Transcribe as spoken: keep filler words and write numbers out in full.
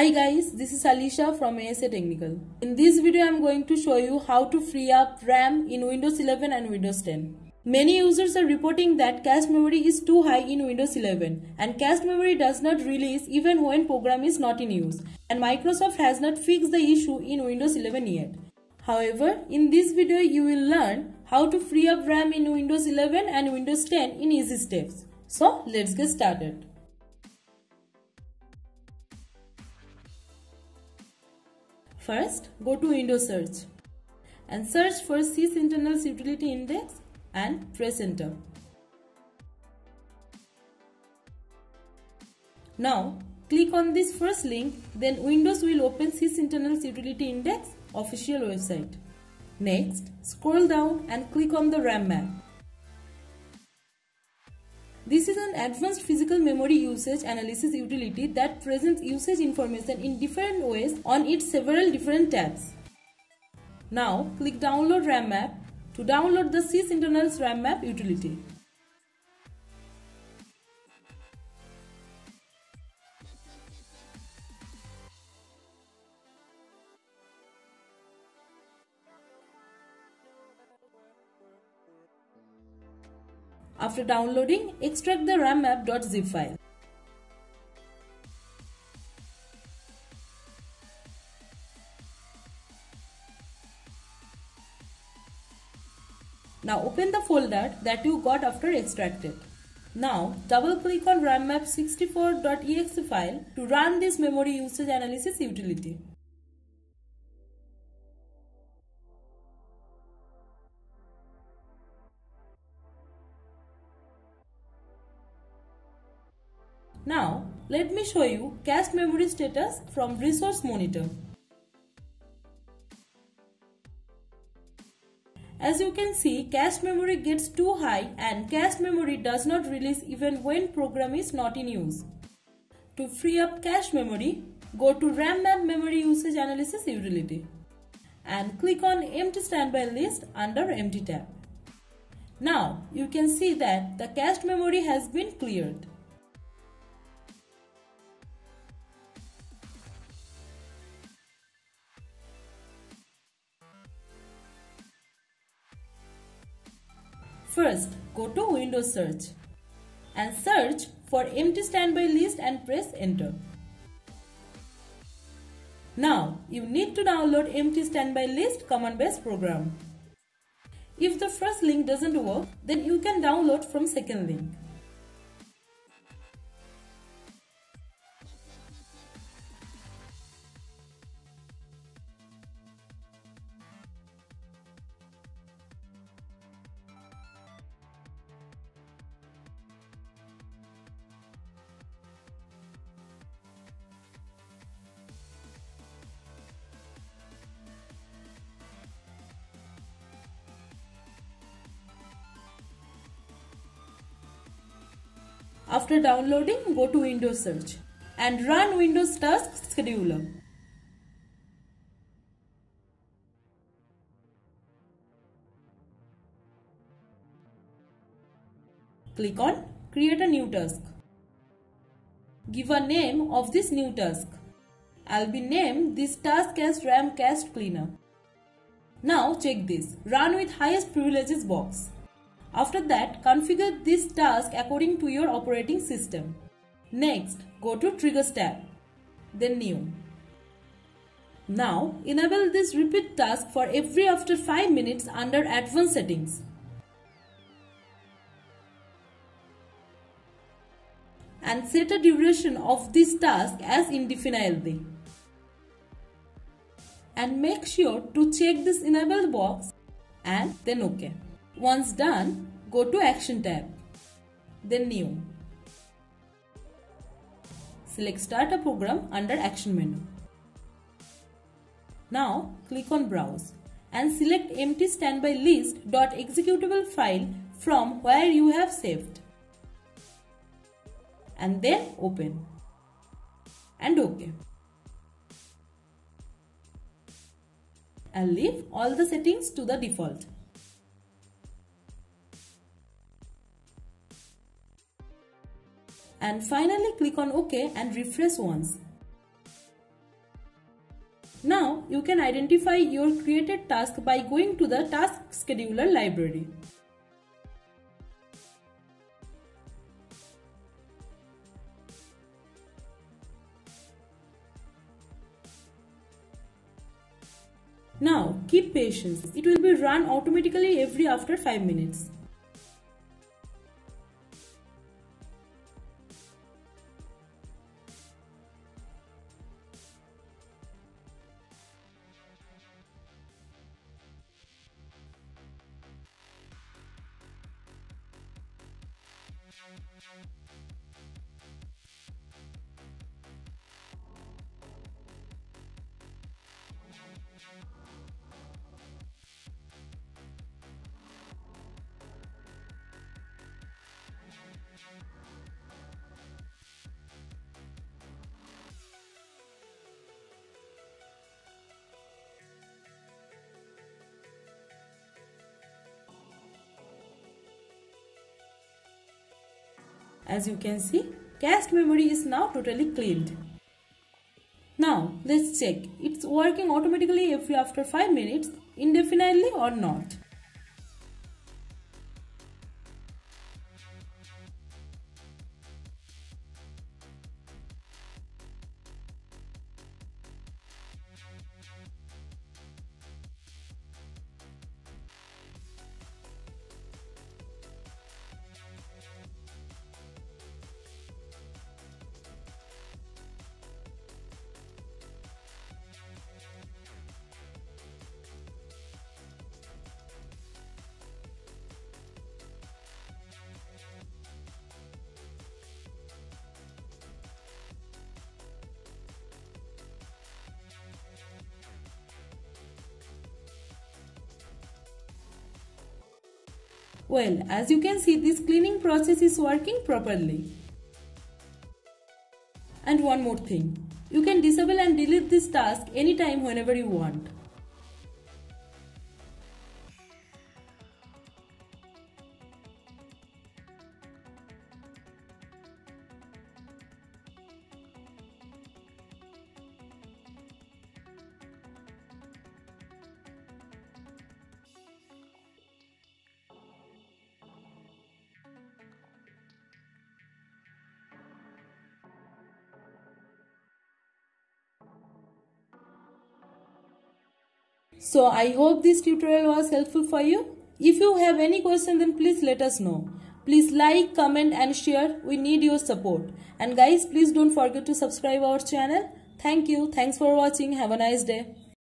Hi guys, this is Alicia from A S A Technical. In this video I am going to show you how to free up RAM in Windows eleven and Windows ten. Many users are reporting that cache memory is too high in Windows eleven and cache memory does not release even when program is not in use, and Microsoft has not fixed the issue in Windows eleven yet. However, in this video you will learn how to free up RAM in Windows eleven and Windows ten in easy steps. So let's get started. First, go to Windows search and search for Sysinternals utility index and press enter. Now click on this first link, then Windows will open Sysinternals utility index official website. Next, scroll down and click on the RAMMap. This is an advanced physical memory usage analysis utility that presents usage information in different ways on its several different tabs. Now click download RAMMap to download the Sysinternals RAMMap utility. After downloading, extract the rammap.zip file. Now open the folder that you got after extracted. Now double click on rammap sixty-four dot E X E file to run this memory usage analysis utility. Now, let me show you cache memory status from resource monitor. As you can see, cache memory gets too high and cache memory does not release even when program is not in use. To free up cache memory, go to RAMMap memory usage analysis utility and click on empty standby list under empty tab. Now, you can see that the cached memory has been cleared. First, go to Windows search and search for empty standby list and press enter. Now, you need to download empty standby list command based program. If the first link doesn't work, then you can download from second link. After downloading, go to Windows search and run Windows Task Scheduler. Click on Create a new task. Give a name of this new task. I'll be named this task as RAM Cache Cleaner. Now check this Run with Highest Privileges box. After that, configure this task according to your operating system. Next, go to Triggers tab, then New. Now, enable this repeat task for every after five minutes under Advanced Settings. And set a duration of this task as indefinitely. And make sure to check this enabled box and then OK. Once done, go to Action tab, then New. Select Start a Program under Action menu. Now click on Browse and select empty standby list.executable file from where you have saved. And then Open and OK. I'll leave all the settings to the default. And finally click on OK and refresh once. you can identify your created task by going to the Task Scheduler library. Now keep patience, it will be run automatically every after five minutes. As you can see, cached memory is now totally cleaned. Now let's check it's working automatically every after five minutes indefinitely or not. Well, as you can see, this cleaning process is working properly. And one more thing, you can disable and delete this task anytime whenever you want. So I hope this tutorial was helpful for you. If you have any question, then please let us know. Please like, comment and share. We need your support. And guys, please don't forget to subscribe our channel. Thank you. Thanks for watching. Have a nice day.